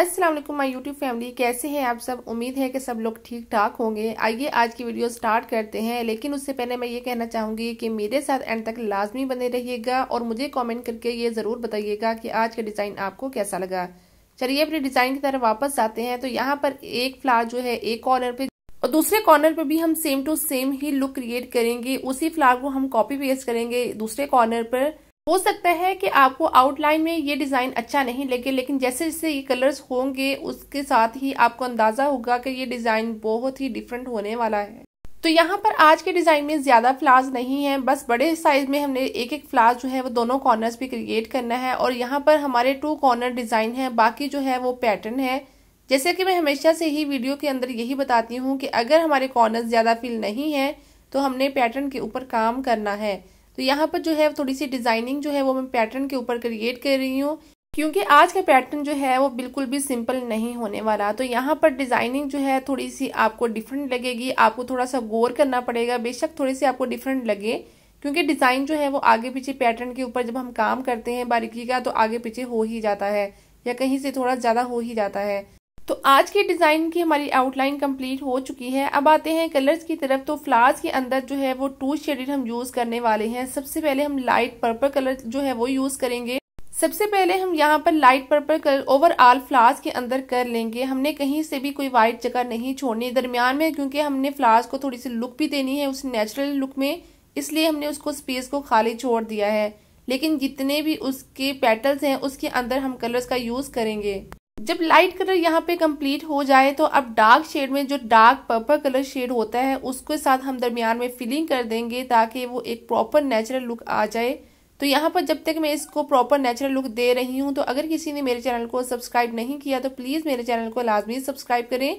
अस्सलाम वालेकुम my YouTube family, कैसे हैं आप सब। उम्मीद है कि सब लोग ठीक ठाक होंगे। आइए आज की वीडियो स्टार्ट करते हैं, लेकिन उससे पहले मैं ये कहना चाहूँगी कि मेरे साथ एंड तक लाजमी बने रहिएगा और मुझे कमेंट करके ये ज़रूर बताइएगा कि आज का डिज़ाइन आपको कैसा लगा। चलिए अपने डिज़ाइन की तरफ वापस आते हैं। तो यहाँ पर एक फ्लावर जो है एक कॉर्नर पर और दूसरे कॉर्नर पर भी हम सेम टू सेम ही लुक क्रिएट करेंगे। उसी फ्लावर को हम कॉपी पेस्ट करेंगे दूसरे कॉर्नर पर। हो सकता है कि आपको आउटलाइन में ये डिज़ाइन अच्छा नहीं लगे, लेकिन जैसे जैसे ये कलर्स होंगे उसके साथ ही आपको अंदाज़ा होगा कि ये डिज़ाइन बहुत ही डिफरेंट होने वाला है। तो यहाँ पर आज के डिज़ाइन में ज़्यादा फ्लावर्स नहीं हैं, बस बड़े साइज में हमने एक एक फ्लावर जो है वो दोनों कॉर्नर्स पे क्रिएट करना है। और यहाँ पर हमारे 2 कॉर्नर डिज़ाइन है, बाकी जो है वो पैटर्न है। जैसे कि मैं हमेशा से ही वीडियो के अंदर यही बताती हूँ कि अगर हमारे कॉर्नर्स ज़्यादा फिल नहीं हैं तो हमने पैटर्न के ऊपर काम करना है। तो यहाँ पर जो है थोड़ी सी डिज़ाइनिंग जो है वो मैं पैटर्न के ऊपर क्रिएट कर रही हूँ, क्योंकि आज का पैटर्न जो है वो बिल्कुल भी सिंपल नहीं होने वाला। तो यहाँ पर डिज़ाइनिंग जो है थोड़ी सी आपको डिफरेंट लगेगी, आपको थोड़ा सा गौर करना पड़ेगा। बेशक थोड़ी सी आपको डिफरेंट लगे, क्योंकि डिज़ाइन जो है वो आगे पीछे पैटर्न के ऊपर जब हम काम करते हैं बारीकी का तो आगे पीछे हो ही जाता है या कहीं से थोड़ा ज़्यादा हो ही जाता है। तो आज के डिज़ाइन की हमारी आउटलाइन कंप्लीट हो चुकी है। अब आते हैं कलर्स की तरफ। तो फ्लावर्स के अंदर जो है वो 2 शेडेड हम यूज़ करने वाले हैं। सबसे पहले हम लाइट पर्पल कलर जो है वो यूज़ करेंगे। सबसे पहले हम यहाँ पर light purple colour overall flowers के अंदर कर लेंगे। हमने कहीं से भी कोई वाइट जगह नहीं छोड़नी दरमियान में, क्योंकि हमने फ्लावर्स को थोड़ी सी लुक भी देनी है उस नेचुरल लुक में, इसलिए हमने उसको स्पेस को खाली छोड़ दिया है। लेकिन जितने भी उसके पेटल्स हैं उसके अंदर हम कलर्स का यूज़ करेंगे। जब लाइट कलर यहाँ पे कंप्लीट हो जाए तो अब डार्क शेड में जो डार्क पर्पल कलर शेड होता है उसके साथ हम दरमियान में फिलिंग कर देंगे ताकि वो एक प्रॉपर नेचुरल लुक आ जाए। तो यहाँ पर जब तक मैं इसको प्रॉपर नेचुरल लुक दे रही हूँ, तो अगर किसी ने मेरे चैनल को सब्सक्राइब नहीं किया तो प्लीज़ मेरे चैनल को लाजमी सब्सक्राइब करें,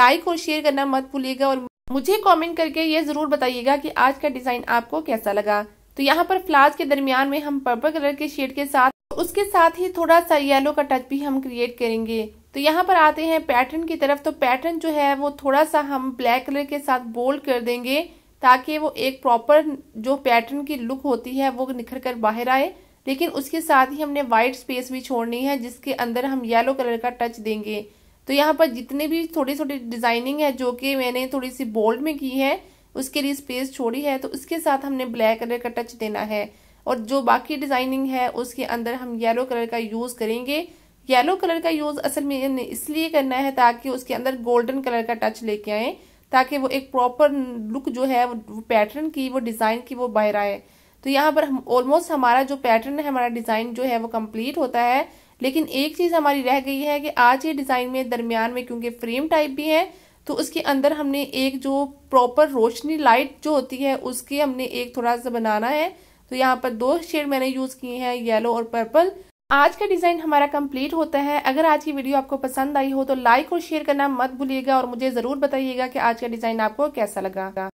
लाइक और शेयर करना मत भूलिएगा और मुझे कॉमेंट करके ये ज़रूर बताइएगा कि आज का डिज़ाइन आपको कैसा लगा। तो यहाँ पर फ्लावर्स के दरमियान में हम पर्पल कलर के शेड के साथ उसके साथ ही थोड़ा सा येलो का टच भी हम क्रिएट करेंगे। तो यहाँ पर आते हैं पैटर्न की तरफ। तो पैटर्न जो है वो थोड़ा सा हम ब्लैक कलर के साथ बोल्ड कर देंगे ताकि वो एक प्रॉपर जो पैटर्न की लुक होती है वो निखर कर बाहर आए। लेकिन उसके साथ ही हमने वाइट स्पेस भी छोड़नी है जिसके अंदर हम येलो कलर का टच देंगे। तो यहाँ पर जितने भी थोड़ी थोड़ी डिजाइनिंग है जो कि मैंने थोड़ी सी बोल्ड में की है उसके लिए स्पेस छोड़ी है, तो उसके साथ हमने ब्लैक कलर का टच देना है। और जो बाकी डिज़ाइनिंग है उसके अंदर हम येलो कलर का यूज़ करेंगे। येलो कलर का यूज़ असल में इसलिए करना है ताकि उसके अंदर गोल्डन कलर का टच लेके आए, ताकि वो एक प्रॉपर लुक जो है वो पैटर्न की वो डिज़ाइन की वो बाहर आए। तो यहाँ पर हम ऑलमोस्ट हमारा जो पैटर्न है हमारा डिज़ाइन जो है वो कंप्लीट होता है। लेकिन एक चीज़ हमारी रह गई है कि आज ये डिज़ाइन में दरमियान में क्योंकि फ्रेम टाइप भी है तो उसके अंदर हमने एक जो प्रॉपर रोशनी लाइट जो होती है उसके हमने एक थोड़ा सा बनाना है। तो यहाँ पर 2 शेड मैंने यूज़ किए हैं येलो और पर्पल। आज का डिज़ाइन हमारा कंप्लीट होता है। अगर आज की वीडियो आपको पसंद आई हो तो लाइक और शेयर करना मत भूलिएगा और मुझे ज़रूर बताइएगा कि आज का डिज़ाइन आपको कैसा लगा।